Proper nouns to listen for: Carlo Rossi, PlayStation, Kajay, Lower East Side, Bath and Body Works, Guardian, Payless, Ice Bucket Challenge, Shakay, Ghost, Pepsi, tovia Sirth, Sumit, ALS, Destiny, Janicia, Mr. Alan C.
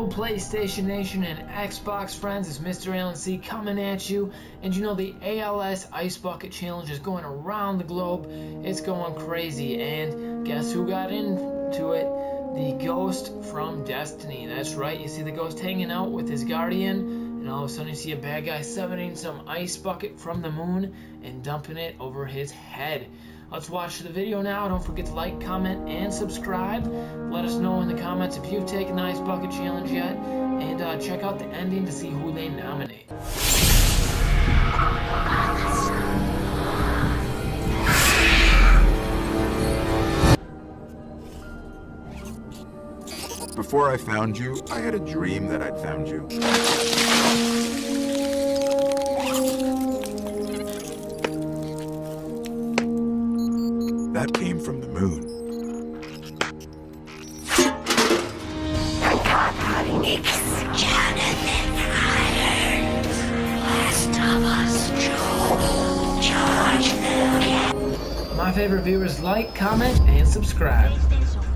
Hello PlayStation Nation and Xbox friends, it's Mr. Alan C coming at you, and you know the ALS Ice Bucket Challenge is going around the globe, it's going crazy, and guess who got into it? The Ghost from Destiny, that's right, you see the Ghost hanging out with his guardian, and all of a sudden you see a bad guy summoning some ice bucket from the moon and dumping it over his head. Let's watch the video now. Don't forget to like, comment, and subscribe. Let us know in the comments if you've taken the ice bucket challenge yet. And check out the ending to see who they nominate. Before I found you, I had a dream that I'd found you. That came from the moon. My favorite viewers, like, comment, and subscribe.